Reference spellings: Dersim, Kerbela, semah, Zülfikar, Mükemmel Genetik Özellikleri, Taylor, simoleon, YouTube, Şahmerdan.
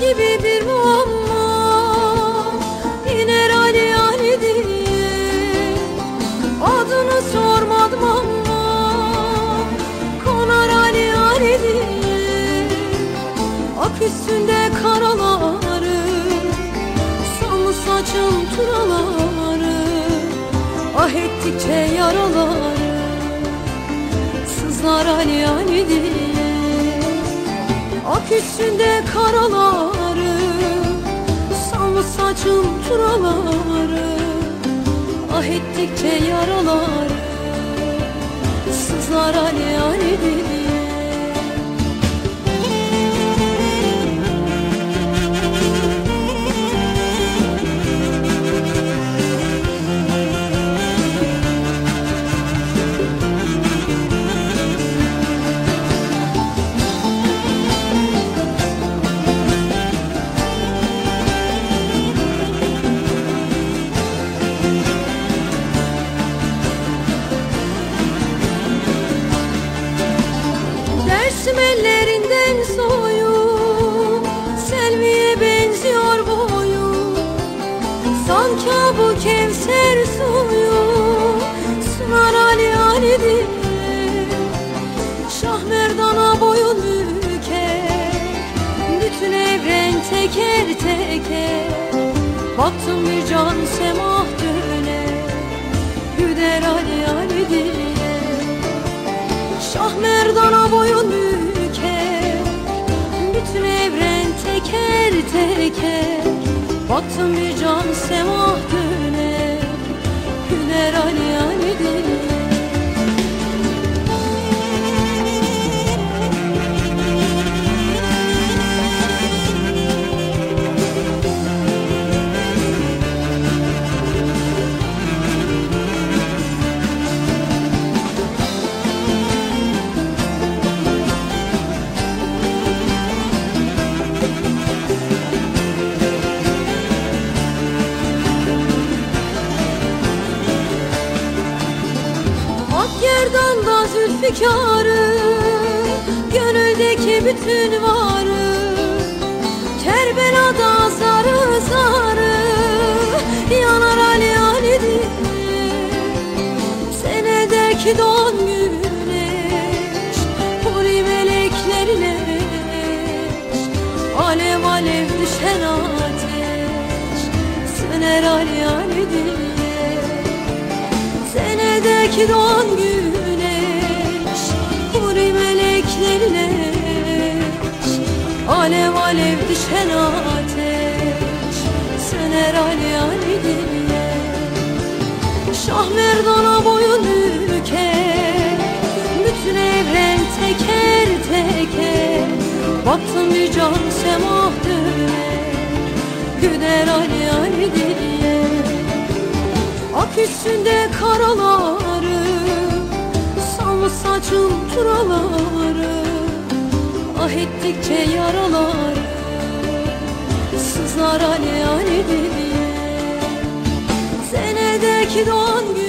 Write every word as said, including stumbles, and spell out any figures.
gibi bir muamma, iner Ali Ali diye adını sormadım ama konar Ali Ali diye ak üstünde karalarım, sonlu saçım turaları, ah ettikçe yaralarım sızlar Ali Ali diye. Ak üstünde karaları, sallı saçım turaları, ah ettikçe yaralar, sızlar Ali Ali diye. Dersim ellerinden soyum, Selvi'ye benziyor boyum, sanki bu Kevser suyu sunar Ali Ali diye. Şahmerdana boyun büker, bütün evren teker teker, baktım bir can semah döner, güder Ali Ali diye. Şahmerdana boyun büker, bütün evren teker teker, baktım bir can semah döner, güler Ali Ali diye. Gerdanda zülfikarı, gönüldeki bütün varı, Kerbela'da zarı zarı, yanar Ali Ali diye. Senedeki doğan güneş, huri meleklerine alev alev düşen ateş, söner Ali Ali diye. Senedeki doğan güneş, huri meleklerine alev alev düşen ateş, söner Ali Ali diye. Şahmerdana boyun büker, bütün evren teker teker, baktım bir can semah döner, güder Ali Ali diye. Ak üstünde karaları, sallı saçım turaları, ah ettikçe yaraları, sızlar Ali Ali diye. Senedeki doğan gün